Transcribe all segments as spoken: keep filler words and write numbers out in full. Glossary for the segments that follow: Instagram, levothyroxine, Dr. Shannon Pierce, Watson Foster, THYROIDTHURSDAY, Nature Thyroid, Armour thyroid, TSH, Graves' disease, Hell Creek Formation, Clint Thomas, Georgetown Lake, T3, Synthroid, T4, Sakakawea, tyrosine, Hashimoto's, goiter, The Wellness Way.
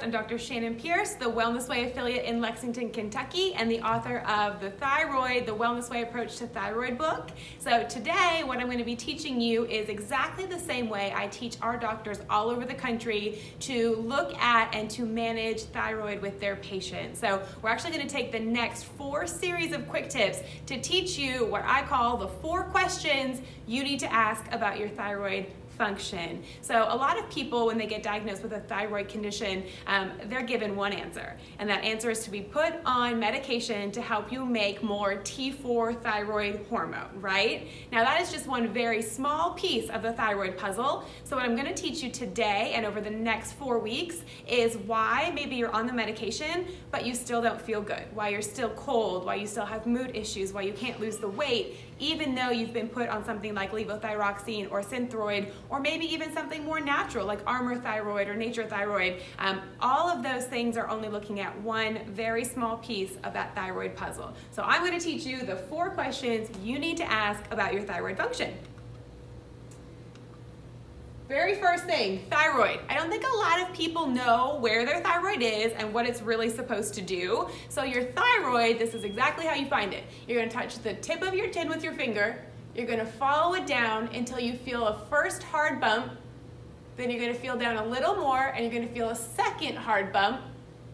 podcast. I'm Doctor Shannon Pierce, the Wellness Way affiliate in Lexington, Kentucky, and the author of The Thyroid, The Wellness Way Approach to Thyroid book. So today, what I'm going to be teaching you is exactly the same way I teach our doctors all over the country to look at and to manage thyroid with their patients. So we're actually going to take the next four series of quick tips to teach you what I call the four questions you need to ask about your thyroid function. So a lot of people, when they get diagnosed with a thyroid condition, um, they're given one answer, and that answer is to be put on medication to help you make more T four thyroid hormone, right? Now that is just one very small piece of the thyroid puzzle. So what I'm going to teach you today and over the next four weeks is why maybe you're on the medication, but you still don't feel good, why you're still cold, why you still have mood issues, why you can't lose the weight, even though you've been put on something like levothyroxine or Synthroid, or maybe even something more natural like Armour thyroid or Nature Thyroid. Um, all of those things are only looking at one very small piece of that thyroid puzzle. So I'm going to teach you the four questions you need to ask about your thyroid function. Very first thing, thyroid. I don't think a lot of people know where their thyroid is and what it's really supposed to do. So your thyroid, this is exactly how you find it. You're going to touch the tip of your chin with your finger. You're going to follow it down until you feel a first hard bump. Then you're going to feel down a little more, and you're going to feel a second hard bump.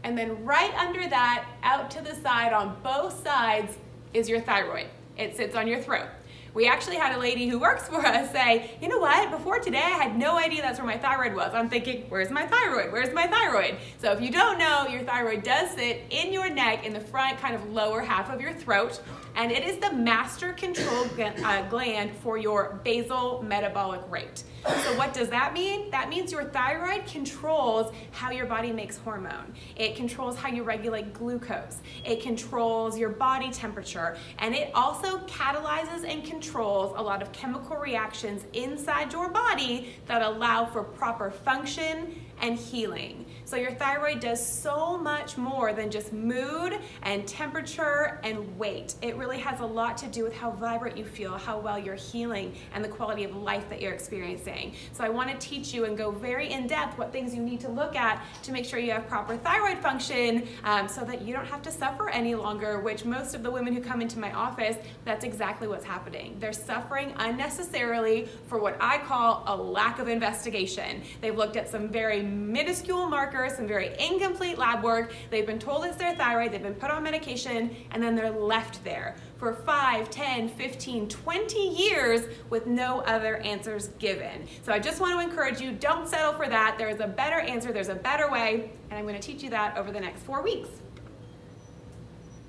And then right under that, out to the side on both sides, is your thyroid. It sits on your throat. We actually had a lady who works for us say, you know what, before today I had no idea that's where my thyroid was. I'm thinking, where's my thyroid? Where's my thyroid? So if you don't know, your thyroid does sit in your neck, in the front kind of lower half of your throat, and it is the master control uh, gland for your basal metabolic rate. So what does that mean? That means your thyroid controls how your body makes hormone. It controls how you regulate glucose. It controls your body temperature, and it also catalyzes and controls Controls a lot of chemical reactions inside your body that allow for proper function and healing. So your thyroid does so much more than just mood and temperature and weight. It really has a lot to do with how vibrant you feel, how well you're healing, and the quality of life that you're experiencing. So I want to teach you and go very in-depth what things you need to look at to make sure you have proper thyroid function, um, so that you don't have to suffer any longer, which most of the women who come into my office, that's exactly what's happening. They're suffering unnecessarily for what I call a lack of investigation. They've looked at some very minuscule markers, some very incomplete lab work. They've been told it's their thyroid, they've been put on medication, and then they're left there for five, ten, fifteen, twenty years with no other answers given. So I just want to encourage you, don't settle for that. There is a better answer, there's a better way, and I'm going to teach you that over the next four weeks.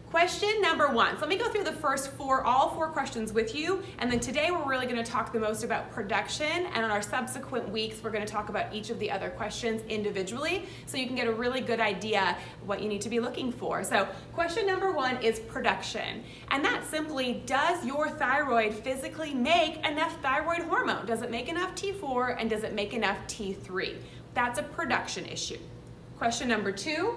Question number one. So let me go through the first four, all four questions with you, and then today we're really going to talk the most about production, and on our subsequent weeks we're going to talk about each of the other questions individually so you can get a really good idea what you need to be looking for. So question number one is production, and that's simply, does your thyroid physically make enough thyroid hormone? Does it make enough T four, and does it make enough T three? That's a production issue. Question number two,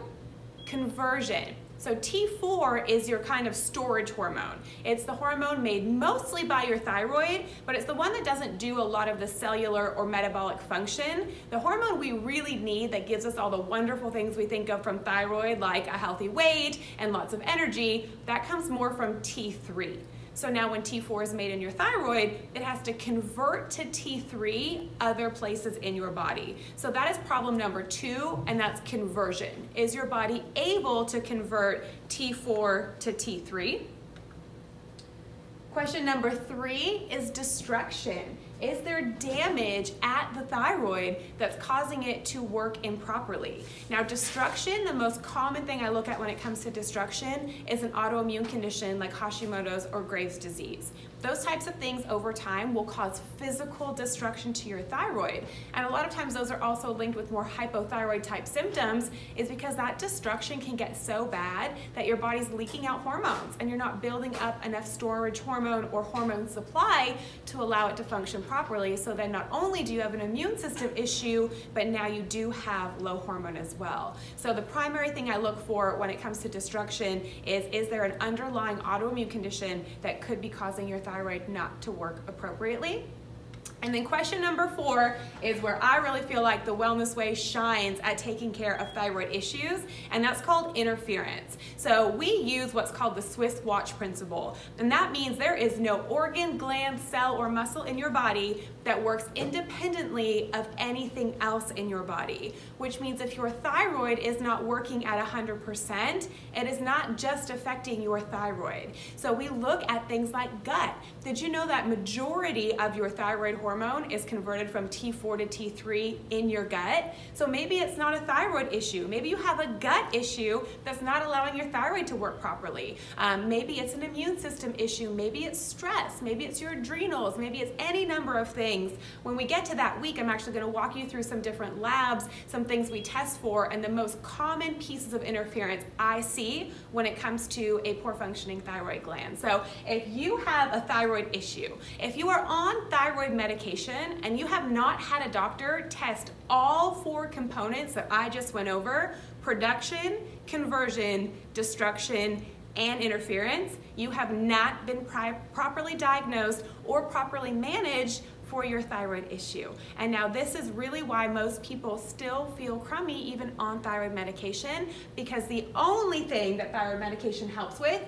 conversion. So T four is your kind of storage hormone. It's the hormone made mostly by your thyroid, but it's the one that doesn't do a lot of the cellular or metabolic function. The hormone we really need that gives us all the wonderful things we think of from thyroid, like a healthy weight and lots of energy, that comes more from T three. So now when T four is made in your thyroid, it has to convert to T three other places in your body. So that is problem number two, and that's conversion. Is your body able to convert T four to T three? Question number three is destruction. Is there damage at the thyroid that's causing it to work improperly? Now destruction, the most common thing I look at when it comes to destruction is an autoimmune condition like Hashimoto's or Graves' disease. Those types of things over time will cause physical destruction to your thyroid. And a lot of times those are also linked with more hypothyroid type symptoms, is because that destruction can get so bad that your body's leaking out hormones and you're not building up enough storage hormone or hormone supply to allow it to function properly. So then not only do you have an immune system issue, but now you do have low hormone as well. So the primary thing I look for when it comes to destruction is, is there an underlying autoimmune condition that could be causing your thyroid thyroid not to work appropriately? And then question number four is where I really feel like the Wellness Way shines at taking care of thyroid issues, and that's called interference. So we use what's called the Swiss watch principle, and that means there is no organ, gland, cell, or muscle in your body that works independently of anything else in your body, which means if your thyroid is not working at one hundred percent, it is not just affecting your thyroid. So we look at things like gut. Did you know that majority of your thyroid hormones hormone is converted from T four to T three in your gut? So maybe it's not a thyroid issue. Maybe you have a gut issue that's not allowing your thyroid to work properly. Um, maybe it's an immune system issue. Maybe it's stress. Maybe it's your adrenals. Maybe it's any number of things. When we get to that week, I'm actually going to walk you through some different labs, some things we test for, and the most common pieces of interference I see when it comes to a poor functioning thyroid gland. So if you have a thyroid issue, if you are on thyroid medication, and you have not had a doctor test all four components that I just went over, production, conversion, destruction, and interference, you have not been properly diagnosed or properly managed for your thyroid issue. And now this is really why most people still feel crummy even on thyroid medication, because the only thing that thyroid medication helps with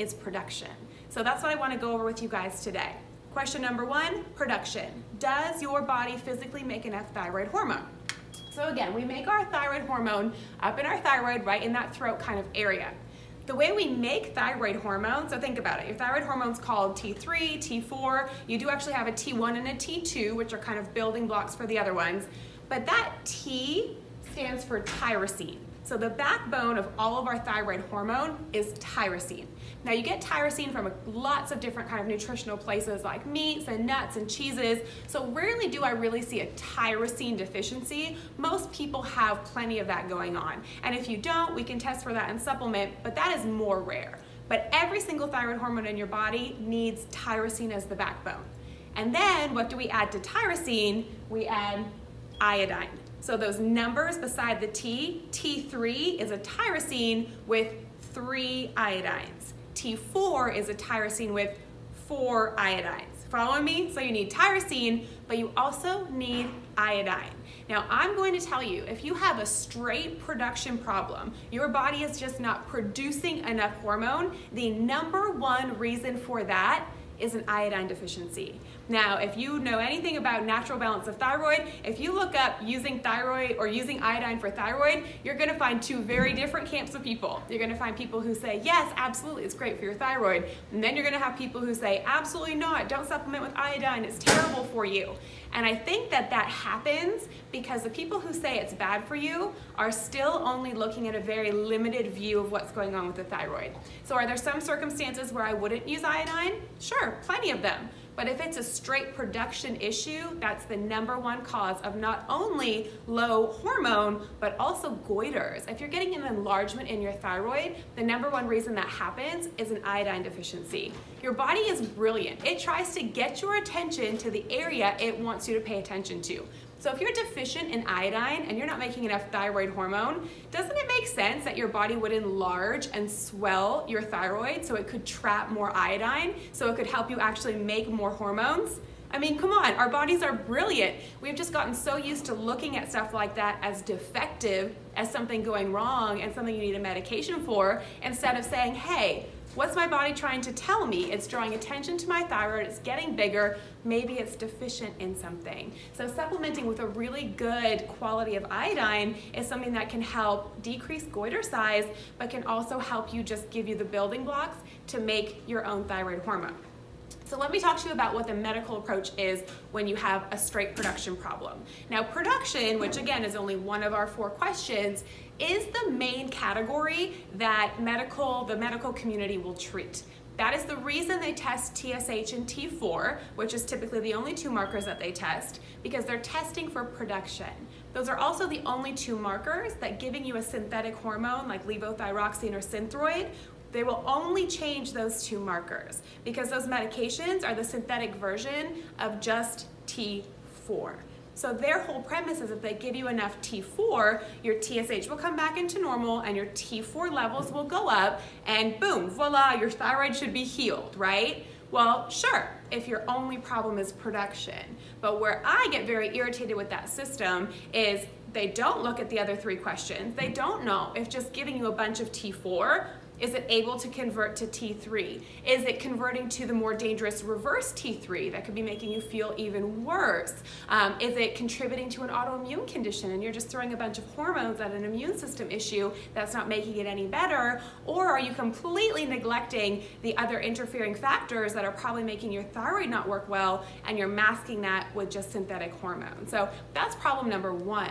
is production. So that's what I want to go over with you guys today. Question number one, production. Does your body physically make enough thyroid hormone? So again, we make our thyroid hormone up in our thyroid, right in that throat kind of area. The way we make thyroid hormone, so think about it, your thyroid hormone's called T three, T four, you do actually have a T one and a T two, which are kind of building blocks for the other ones, but that T stands for tyrosine. So the backbone of all of our thyroid hormone is tyrosine. Now you get tyrosine from lots of different kind of nutritional places like meats and nuts and cheeses. So rarely do I really see a tyrosine deficiency. Most people have plenty of that going on. And if you don't, we can test for that and supplement, but that is more rare. But every single thyroid hormone in your body needs tyrosine as the backbone. And then what do we add to tyrosine? We add iodine. So those numbers beside the T, T three is a tyrosine with three iodines. T four is a tyrosine with four iodines. Following me? So you need tyrosine, but you also need iodine. Now I'm going to tell you, if you have a straight production problem, your body is just not producing enough hormone, the number one reason for that is an iodine deficiency. Now, if you know anything about natural balance of thyroid, if you look up using thyroid or using iodine for thyroid, you're gonna find two very different camps of people. You're gonna find people who say, yes, absolutely, it's great for your thyroid. And then you're gonna have people who say, absolutely not, don't supplement with iodine, it's terrible for you. And I think that that happens because the people who say it's bad for you are still only looking at a very limited view of what's going on with the thyroid. So are there some circumstances where I wouldn't use iodine? Sure, plenty of them. But if it's a straight production issue, that's the number one cause of not only low hormone, but also goiters. If you're getting an enlargement in your thyroid, the number one reason that happens is an iodine deficiency. Your body is brilliant. It tries to get your attention to the area it wants you to pay attention to. So if you're deficient in iodine and you're not making enough thyroid hormone, doesn't it make sense that your body would enlarge and swell your thyroid so it could trap more iodine, so it could help you actually make more hormones? I mean, come on, our bodies are brilliant. We've just gotten so used to looking at stuff like that as defective, as something going wrong and something you need a medication for, instead of saying, hey, what's my body trying to tell me? It's drawing attention to my thyroid, it's getting bigger, maybe it's deficient in something. So supplementing with a really good quality of iodine is something that can help decrease goiter size, but can also help you just give you the building blocks to make your own thyroid hormone. So let me talk to you about what the medical approach is when you have a straight production problem. Now production, which again is only one of our four questions, is the main category that medical, the medical community will treat. That is the reason they test T S H and T four, which is typically the only two markers that they test, because they're testing for production. Those are also the only two markers that giving you a synthetic hormone like levothyroxine or Synthroid, they will only change those two markers, because those medications are the synthetic version of just T four. So their whole premise is if they give you enough T four, your T S H will come back into normal and your T four levels will go up, and boom, voila, your thyroid should be healed, right? Well, sure, if your only problem is production. But where I get very irritated with that system is they don't look at the other three questions. They don't know if just giving you a bunch of T four, is it able to convert to T three? Is it converting to the more dangerous reverse T three that could be making you feel even worse? Um, is it contributing to an autoimmune condition and you're just throwing a bunch of hormones at an immune system issue that's not making it any better? Or are you completely neglecting the other interfering factors that are probably making your thyroid not work well and you're masking that with just synthetic hormones? So that's problem number one.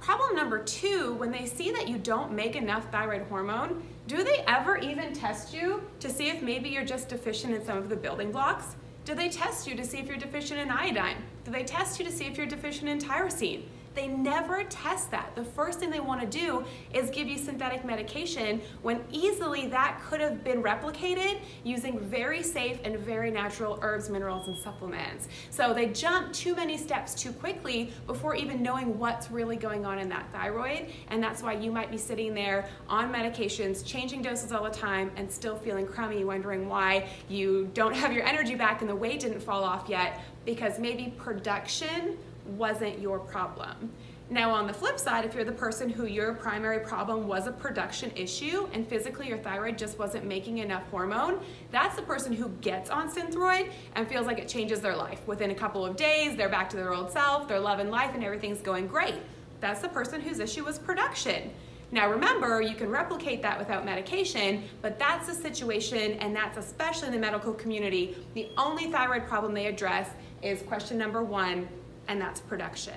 Problem number two, when they see that you don't make enough thyroid hormone, do they ever even test you to see if maybe you're just deficient in some of the building blocks? Do they test you to see if you're deficient in iodine? Do they test you to see if you're deficient in tyrosine? They never test that. The first thing they want to do is give you synthetic medication when easily that could have been replicated using very safe and very natural herbs, minerals, and supplements. So they jump too many steps too quickly before even knowing what's really going on in that thyroid, and that's why you might be sitting there on medications, changing doses all the time, and still feeling crummy, wondering why you don't have your energy back and the weight didn't fall off yet, because maybe production wasn't your problem. Now on the flip side, if you're the person who your primary problem was a production issue and physically your thyroid just wasn't making enough hormone, that's the person who gets on Synthroid and feels like it changes their life. Within a couple of days, they're back to their old self, they're loving life and everything's going great. That's the person whose issue was production. Now remember, you can replicate that without medication, but that's the situation, and that's especially in the medical community. The only thyroid problem they address is question number one, and that's production.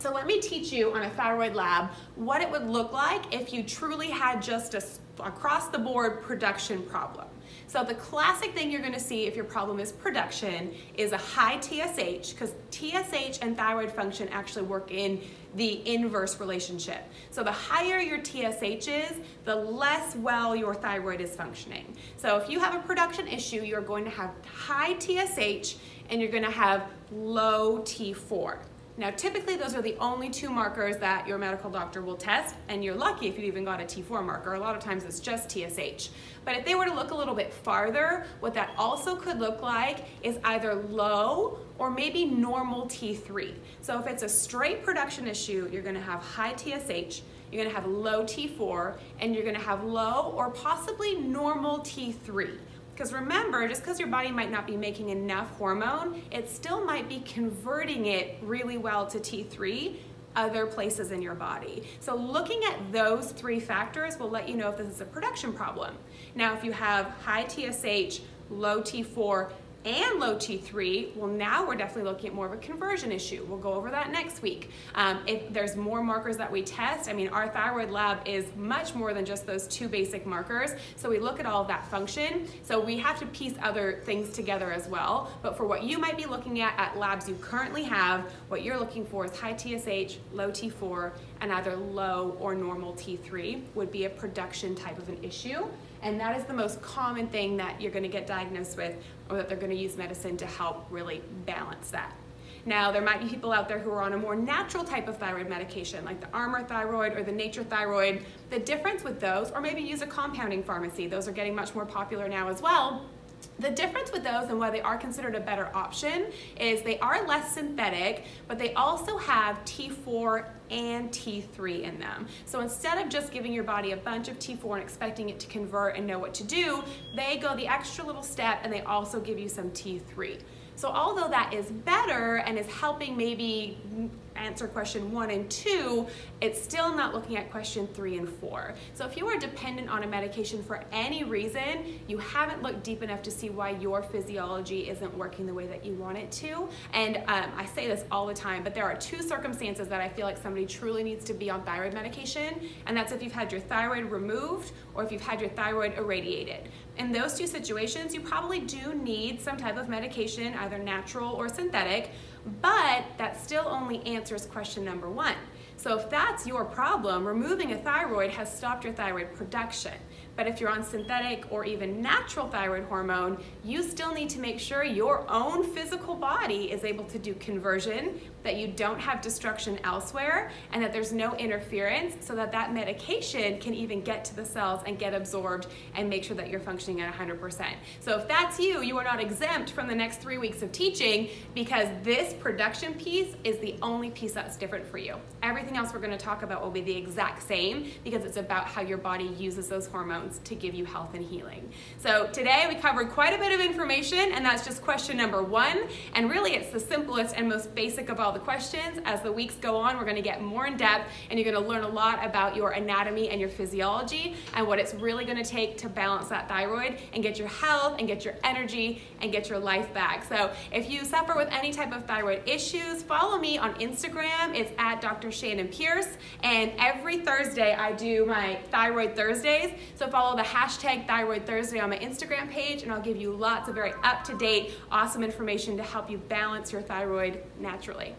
So let me teach you on a thyroid lab what it would look like if you truly had just a across the board production problem. So the classic thing you're gonna see if your problem is production is a high T S H, because T S H and thyroid function actually work in the inverse relationship. So the higher your T S H is, the less well your thyroid is functioning. So if you have a production issue, you're going to have high T S H and you're gonna have low T four. Now typically those are the only two markers that your medical doctor will test, and you're lucky if you even got a T four marker. A lot of times it's just T S H. But if they were to look a little bit farther, what that also could look like is either low or maybe normal T three. So if it's a straight production issue, you're gonna have high T S H, you're gonna have low T four, and you're gonna have low or possibly normal T three. Because remember, just because your body might not be making enough hormone, it still might be converting it really well to T three other places in your body. So looking at those three factors will let you know if this is a production problem. Now if you have high T S H, low T four, and low T three, well now we're definitely looking at more of a conversion issue. We'll go over that next week. Um, if there's more markers that we test, I mean our thyroid lab is much more than just those two basic markers, so we look at all of that function. So we have to piece other things together as well, but for what you might be looking at at labs you currently have, what you're looking for is high T S H, low T four, and either low or normal T three would be a production type of an issue. And that is the most common thing that you're gonna get diagnosed with, or that they're gonna use medicine to help really balance that. Now, there might be people out there who are on a more natural type of thyroid medication, like the Armour thyroid or the Nature Thyroid. The difference with those, or maybe use a compounding pharmacy, those are getting much more popular now as well. The difference with those and why they are considered a better option is they are less synthetic, but they also have T four and T three in them. So instead of just giving your body a bunch of T four and expecting it to convert and know what to do, they go the extra little step and they also give you some T three. So although that is better and is helping maybe answer question one and two, it's still not looking at question three and four. So if you are dependent on a medication for any reason, you haven't looked deep enough to see why your physiology isn't working the way that you want it to. And um, I say this all the time, but there are two circumstances that I feel like somebody truly needs to be on thyroid medication, and that's if you've had your thyroid removed or if you've had your thyroid irradiated. In those two situations, you probably do need some type of medication, either natural or synthetic, but that still only answers question number one. So if that's your problem, removing a thyroid has stopped your thyroid production. But if you're on synthetic or even natural thyroid hormone, you still need to make sure your own physical body is able to do conversion, that you don't have destruction elsewhere and that there's no interference, so that that medication can even get to the cells and get absorbed and make sure that you're functioning at one hundred percent. So if that's you, you are not exempt from the next three weeks of teaching, because this production piece is the only piece that's different for you. Everything else we're going to talk about will be the exact same, because it's about how your body uses those hormones to give you health and healing. So today we covered quite a bit of information, and that's just question number one. And really it's the simplest and most basic of all the questions. As the weeks go on, we're going to get more in depth, and you're going to learn a lot about your anatomy and your physiology and what it's really going to take to balance that thyroid and get your health and get your energy and get your life back. So if you suffer with any type of thyroid issues, follow me on Instagram. It's at Doctor Shannon Pierce, and every Thursday I do my Thyroid Thursdays. So follow the hashtag Thyroid Thursday on my Instagram page, and I'll give you lots of very up-to-date, awesome information to help you balance your thyroid naturally.